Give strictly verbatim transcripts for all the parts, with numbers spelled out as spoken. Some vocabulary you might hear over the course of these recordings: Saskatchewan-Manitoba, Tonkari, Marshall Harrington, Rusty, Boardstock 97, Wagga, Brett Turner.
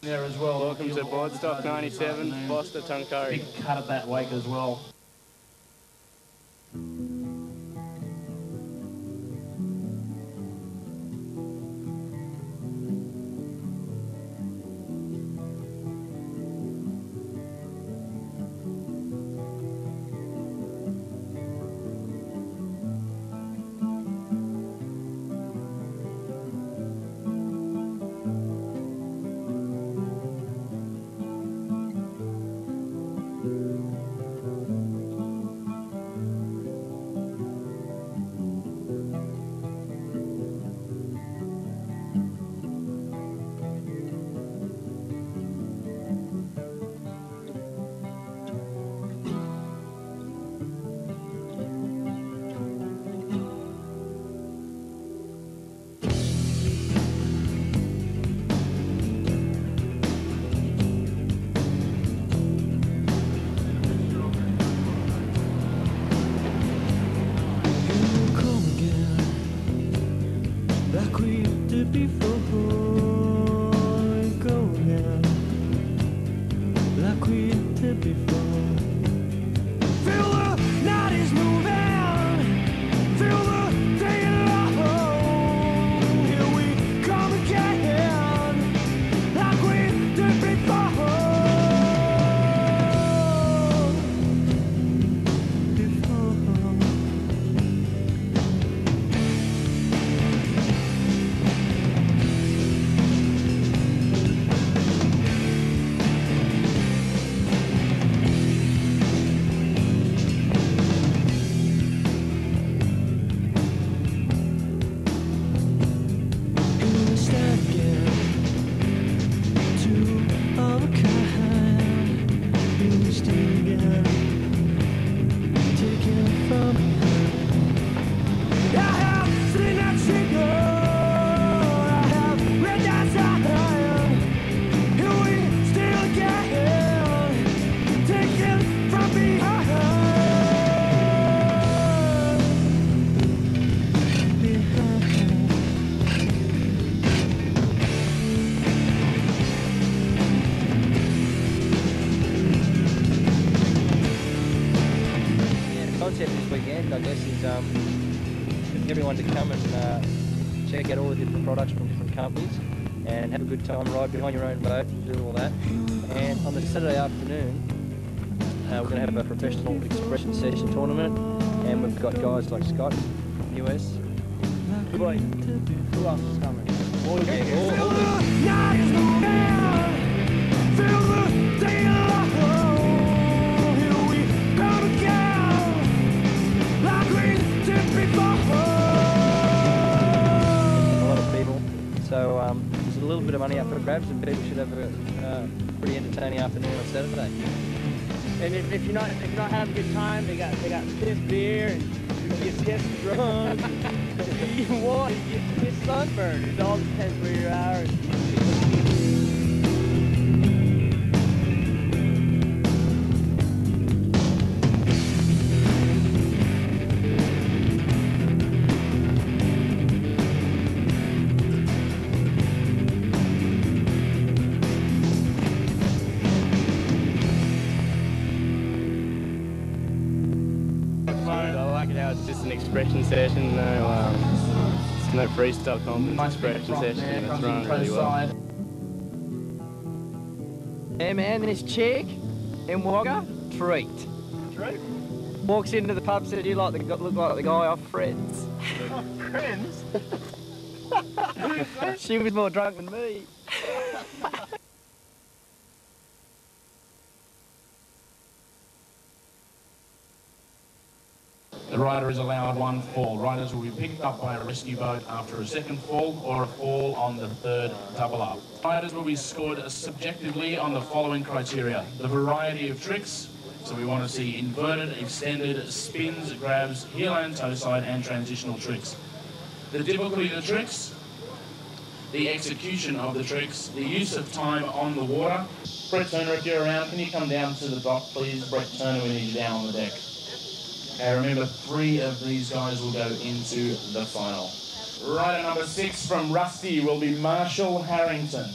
There as well. Welcome to Boardstock ninety-seven, Foster Tonkari. Big cut at that wake as well. I guess is um, everyone to come and uh, check out all the different products from different companies and have a good time, ride behind your own boat, do all that. And on the Saturday afternoon, uh, we're going to have a professional expression session tournament, and we've got guys like Scott, U S. Good boy. Who else is coming? All yeah, all, all the day. So um, there's a little bit of money up for grabs, and people should have a uh, pretty entertaining afternoon on Saturday. And if, if you're not if you're not having a good time, they got they got piss beer, and you can get pissed drunk. You can walk, you get pissed sunburned. It all depends where you're at. Expression session, no, um, it's no freestyle conference, expression session, and it's running really well. Hey man, this chick in Wagga, treat. Treat? Walks into the pub, said, you like the, look like the guy off Friends. Off Friends? She was more drunk than me. The rider is allowed one fall. Riders will be picked up by a rescue boat after a second fall or a fall on the third double up. Riders will be scored subjectively on the following criteria. The variety of tricks, so we want to see inverted, extended, spins, grabs, heel and toe side, and transitional tricks. The difficulty of the tricks, the execution of the tricks, the use of time on the water. Brett Turner, if you're around, can you come down to the dock, please? Brett Turner, we need you down on the deck. Okay, remember, three of these guys will go into the final. Rider number six from Rusty will be Marshall Harrington.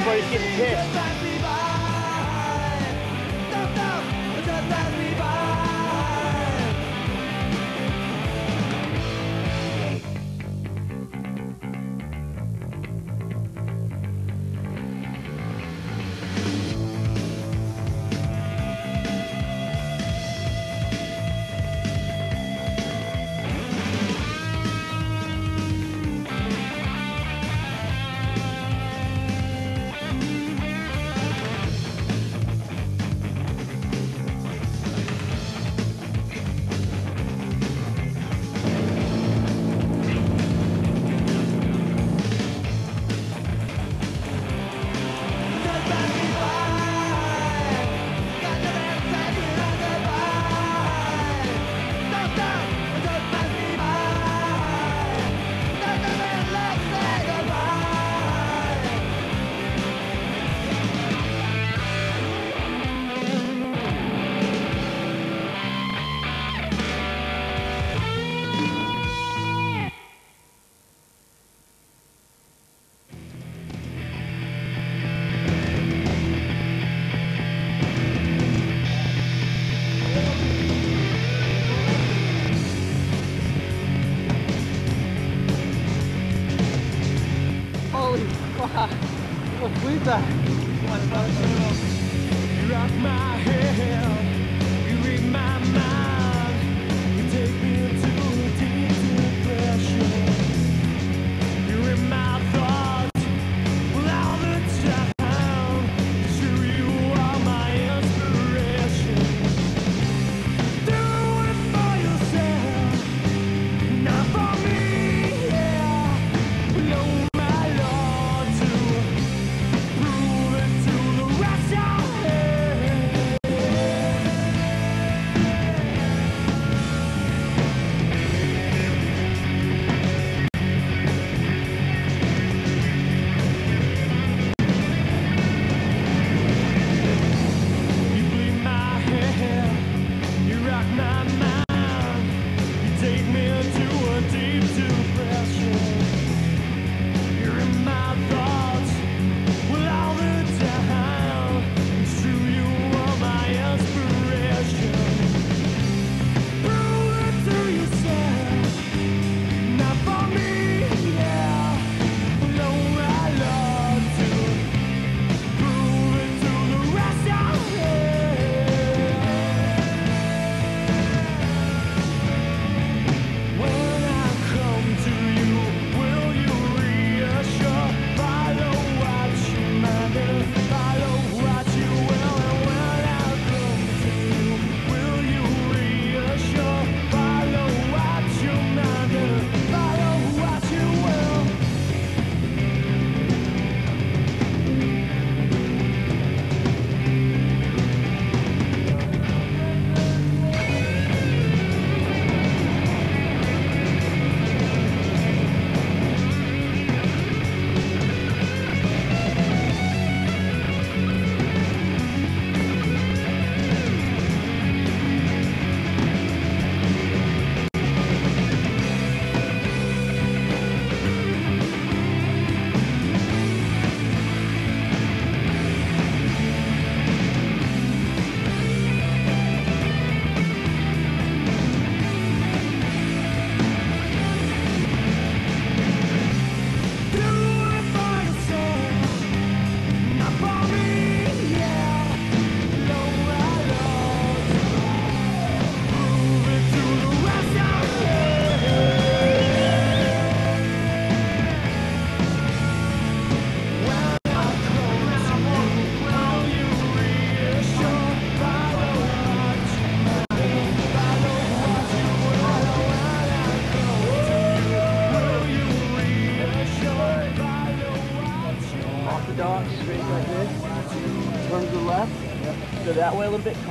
Everybody's getting pissed.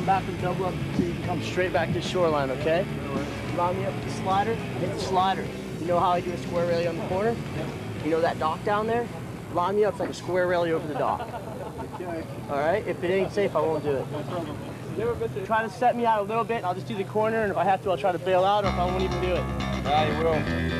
Back and double up so you can come straight back to shoreline, okay? Line me up with the slider, hit the slider. You know how I do a square railie on the corner? You know that dock down there? Line me up like a square railie over the dock. Alright? If it ain't safe, I won't do it. Try to set me out a little bit, I'll just do the corner, and if I have to, I'll try to bail out, or if I won't even do it. I will.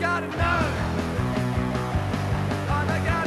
gotta know. I gotta know.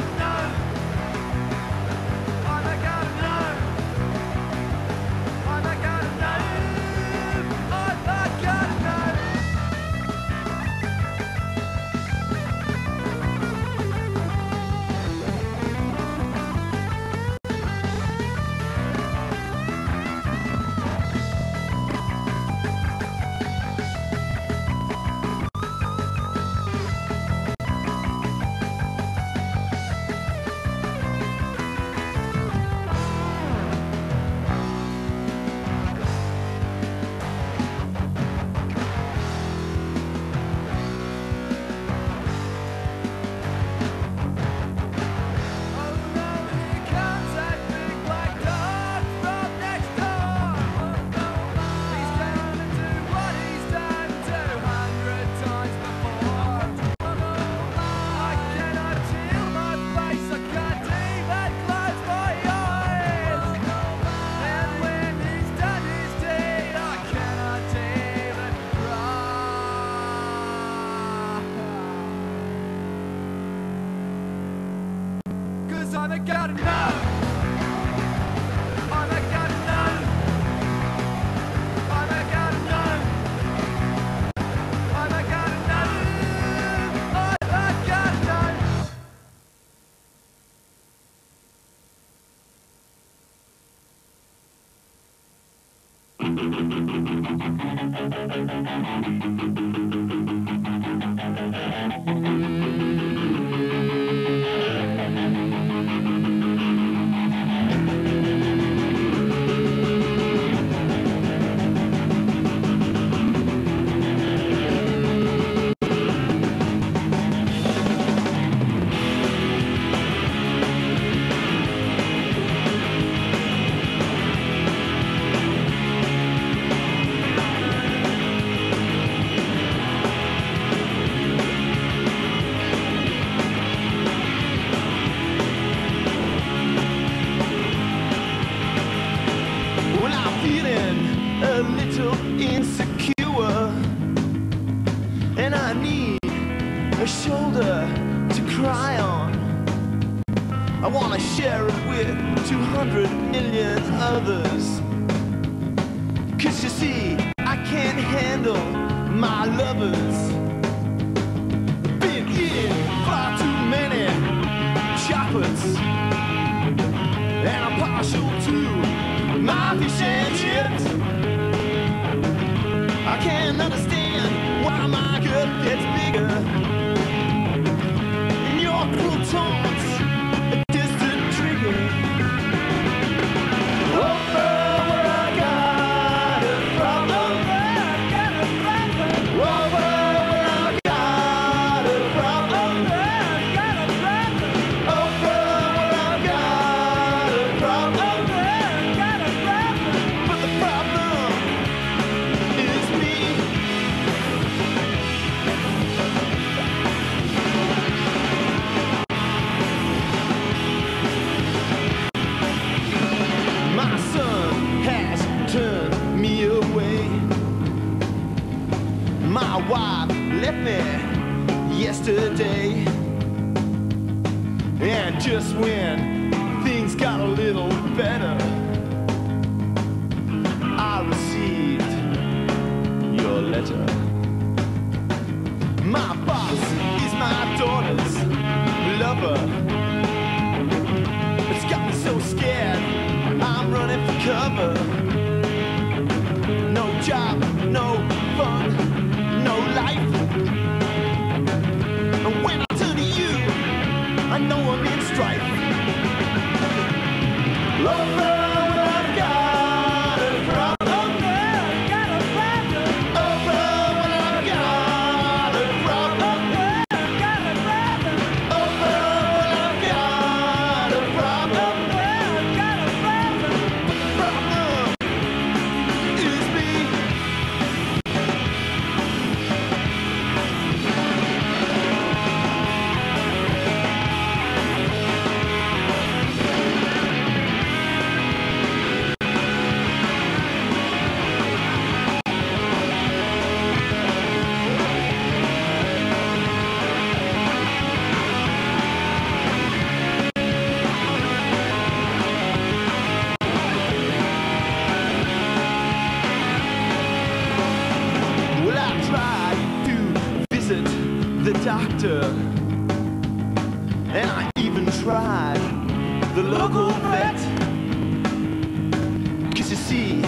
as you see,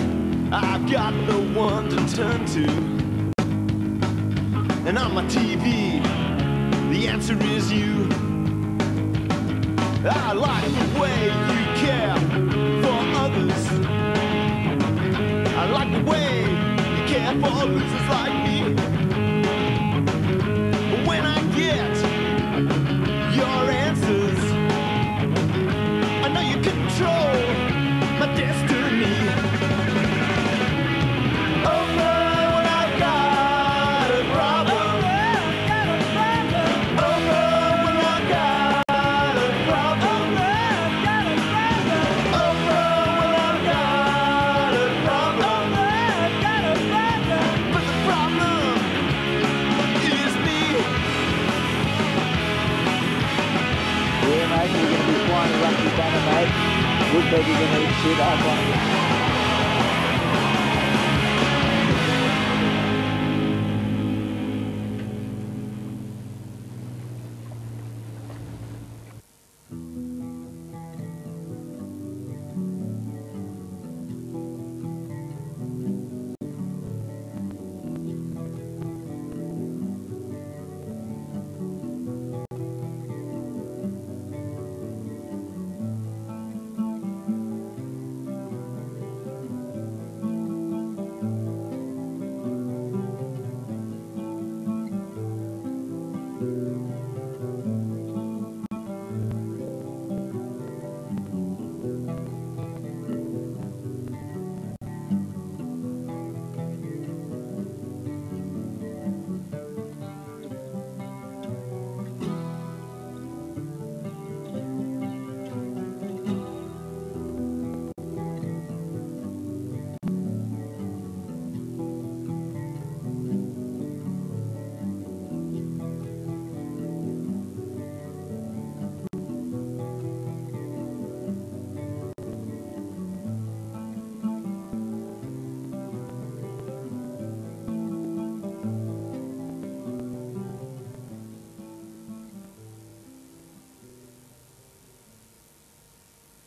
I've got no one to turn to. And on my T V, the answer is you. I like the way you care for others. I like the way you care for losers like me. But when I get your answers, I know you control my destiny. We're going to be shit up on you.